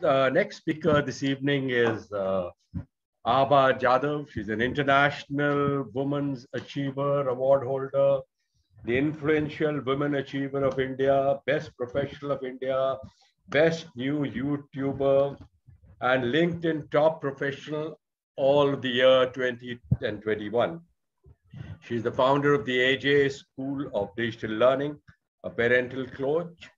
The next speaker this evening is Abha Jadhav. She's an international women's achiever, award holder, the influential women achiever of India, best professional of India, best new YouTuber, and LinkedIn top professional all of the year 2021. She's the founder of the AJ School of Digital Learning, a parental coach.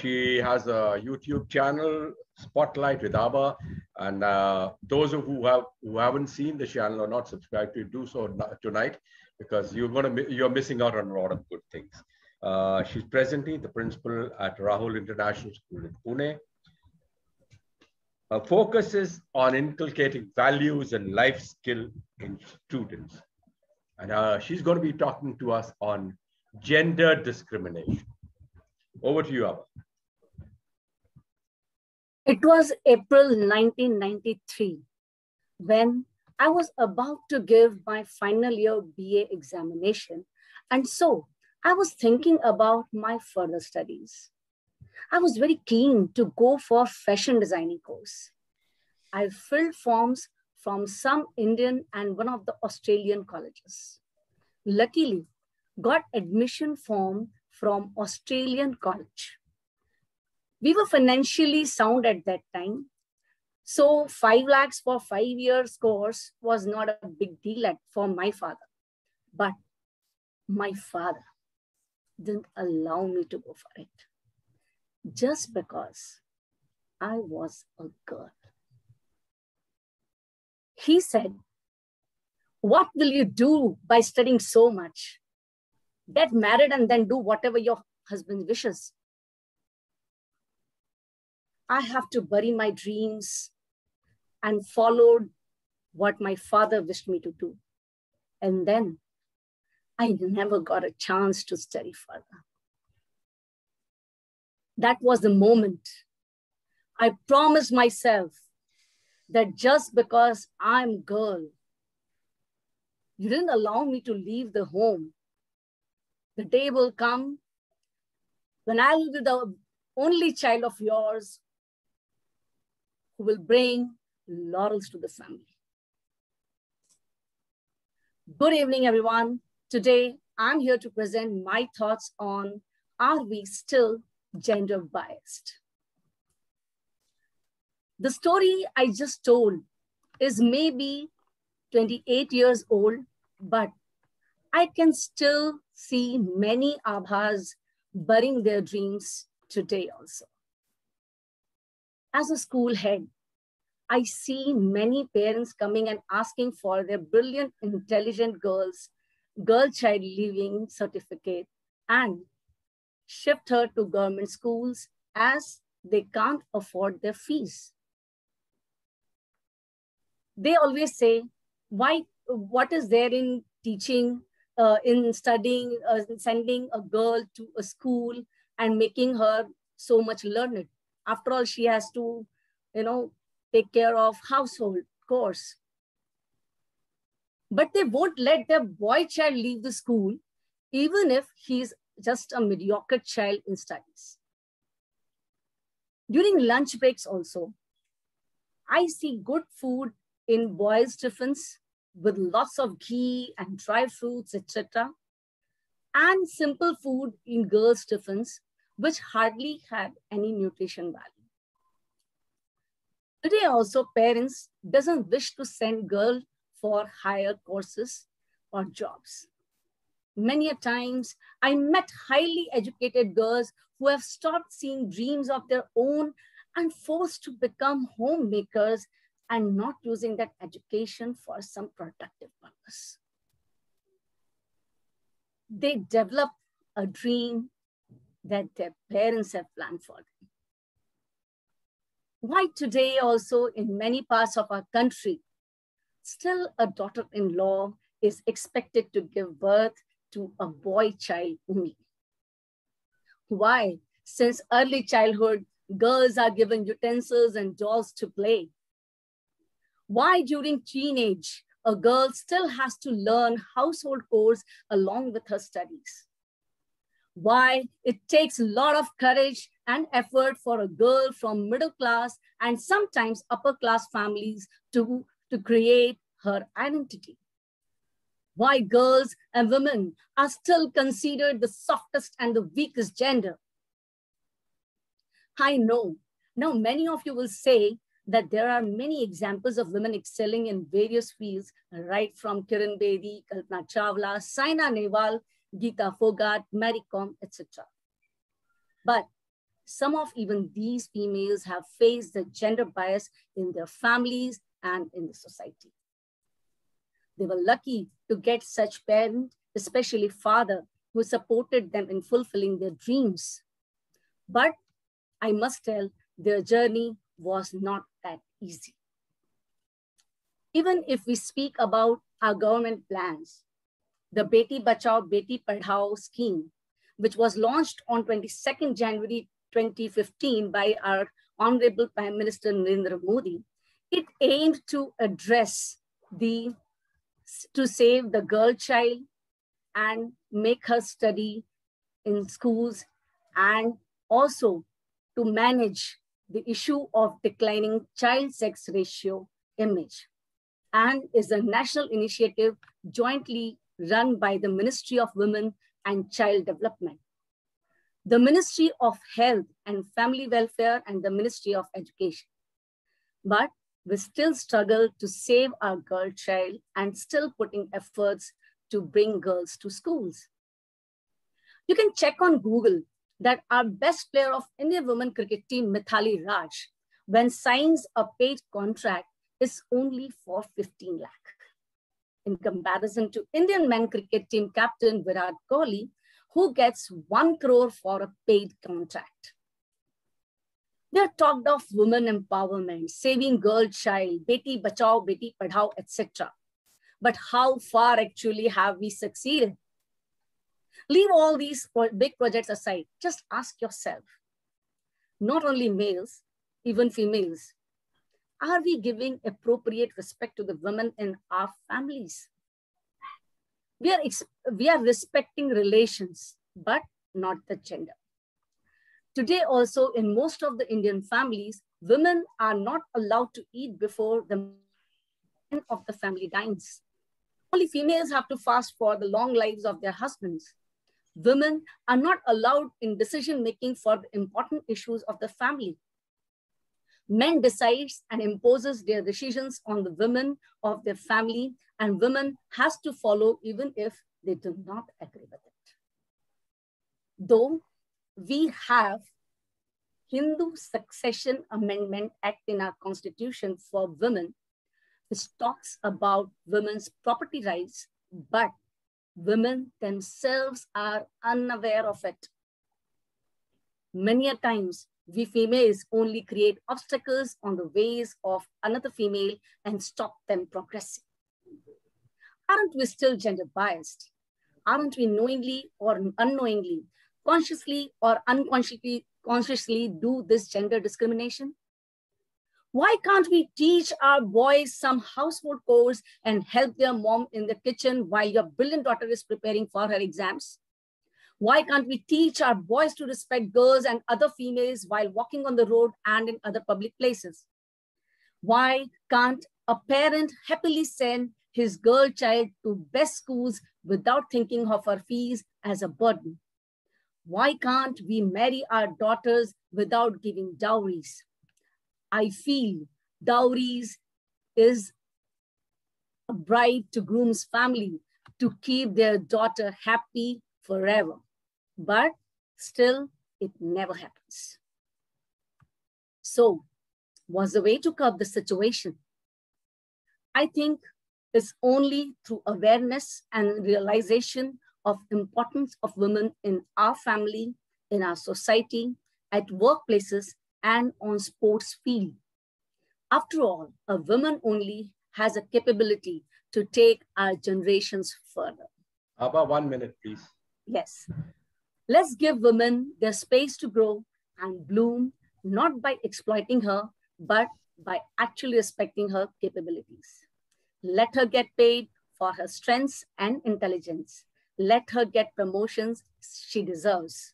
She has a YouTube channel, Spotlight with Abha, and those of who haven't seen the channel or not subscribed to it, do so tonight, because you're missing out on a lot of good things. She's presently the principal at Rahul International School in Pune. Her focus is on inculcating values and life skill in students, and she's going to be talking to us on gender discrimination. Over to you, Abha. It was April 1993 when I was about to give my final year BA examination, and so I was thinking about my further studies. I was very keen to go for fashion designing course. I filled forms from some Indian and one of the Australian colleges. Luckily, got admission form from Australian college. We were financially sound at that time. So 5 lakhs for 5 years course was not a big deal for my father, but my father didn't allow me to go for it just because I was a girl. He said, "What will you do by studying so much? Get married and then do whatever your husband wishes. I have to bury my dreams," and followed what my father wished me to do. And then I never got a chance to study further. That was the moment I promised myself that just because I'm girl, you didn't allow me to leave the home, the day will come when I will be the only child of yours who will bring laurels to the family. Good evening, everyone. Today, I'm here to present my thoughts on, are we still gender biased? The story I just told is maybe 28 years old, but I can still see many Abhas burying their dreams today also. As a school head, I see many parents coming and asking for their brilliant, intelligent girls, girl child leaving certificate and shift her to government schools as they can't afford their fees. They always say, "Why? What is there in teaching? In studying, sending a girl to a school and making her so much learned. After all, she has to, take care of household chores." But they won't let their boy child leave the school, even if he's just a mediocre child in studies. During lunch breaks also, I see good food in boys' tiffins, with lots of ghee and dry fruits, etc., and simple food in girls' tiffins, which hardly had any nutrition value. Today also, parents doesn't wish to send girls for higher courses or jobs. Many a times, I met highly educated girls who have stopped seeing dreams of their own and forced to become homemakers and not using that education for some productive purpose. They develop a dream that their parents have planned for them. Why today also in many parts of our country, still a daughter-in-law is expected to give birth to a boy child only? Why, since early childhood, girls are given utensils and dolls to play? Why during teenage, a girl still has to learn household chores along with her studies? Why it takes a lot of courage and effort for a girl from middle class and sometimes upper class families to create her identity. Why girls and women are still considered the softest and the weakest gender. I know, now many of you will say that there are many examples of women excelling in various fields, right from Kiran Bedi, Kalpana Chawla, Saina Nehwal, Geeta Phogat, Mary Kom, etc. But some of even these females have faced the gender bias in their families and in the society. They were lucky to get such parents, especially father, who supported them in fulfilling their dreams. But I must tell, their journey was not that easy. Even if we speak about our government plans, the Beti Bachao, Beti Padhao scheme, which was launched on 22nd January 2015 by our Honorable Prime Minister Narendra Modi, it aimed to address to save the girl child and make her study in schools, and also to manage the issue of declining child sex ratio image, and is a national initiative jointly run by the Ministry of Women and Child Development, the Ministry of Health and Family Welfare, and the Ministry of Education. But we still struggle to save our girl child and still putting efforts to bring girls to schools. You can check on Google that our best player of Indian women cricket team, Mithali Raj, when signs a paid contract, is only for 15 lakh. In comparison to Indian men cricket team captain Virat Kohli, who gets 1 crore for a paid contract. They're talked of women empowerment, saving girl child, Beti Bachao, Beti Padhao, etc. But how far actually have we succeeded? Leave all these big projects aside. Just ask yourself, not only males, even females, are we giving appropriate respect to the women in our families? We are respecting relations, but not the gender. Today also, in most of the Indian families, women are not allowed to eat before the end of the family dines. Only females have to fast for the long lives of their husbands. Women are not allowed in decision-making for the important issues of the family. Men decides and imposes their decisions on the women of their family, and women has to follow even if they do not agree with it. Though we have Hindu Succession Amendment Act in our constitution for women, which talks about women's property rights, but women themselves are unaware of it. Many a times, we females only create obstacles on the ways of another female and stop them progressing. Aren't we still gender biased? Aren't we knowingly or unknowingly, consciously or unconsciously do this gender discrimination? Why can't we teach our boys some household chores and help their mom in the kitchen while your brilliant daughter is preparing for her exams? Why can't we teach our boys to respect girls and other females while walking on the road and in other public places? Why can't a parent happily send his girl child to best schools without thinking of her fees as a burden? Why can't we marry our daughters without giving dowries? I feel dowries is a bribe to groom's family to keep their daughter happy forever, but still it never happens. So what's the way to curb the situation? I think it's only through awareness and realization of importance of women in our family, in our society, at workplaces, and on sports field. After all, a woman only has a capability to take our generations further. Abha, 1 minute, please. Yes. Let's give women their space to grow and bloom, not by exploiting her, but by actually respecting her capabilities. Let her get paid for her strengths and intelligence. Let her get promotions she deserves.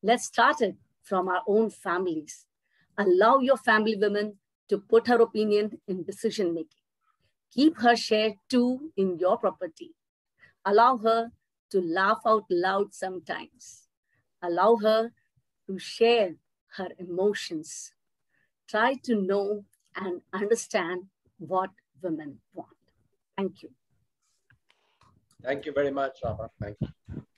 Let's start it from our own families. Allow your family women to put her opinion in decision making. Keep her share too in your property. Allow her to laugh out loud sometimes. Allow her to share her emotions. Try to know and understand what women want. Thank you. Thank you very much, Abha. Thank you.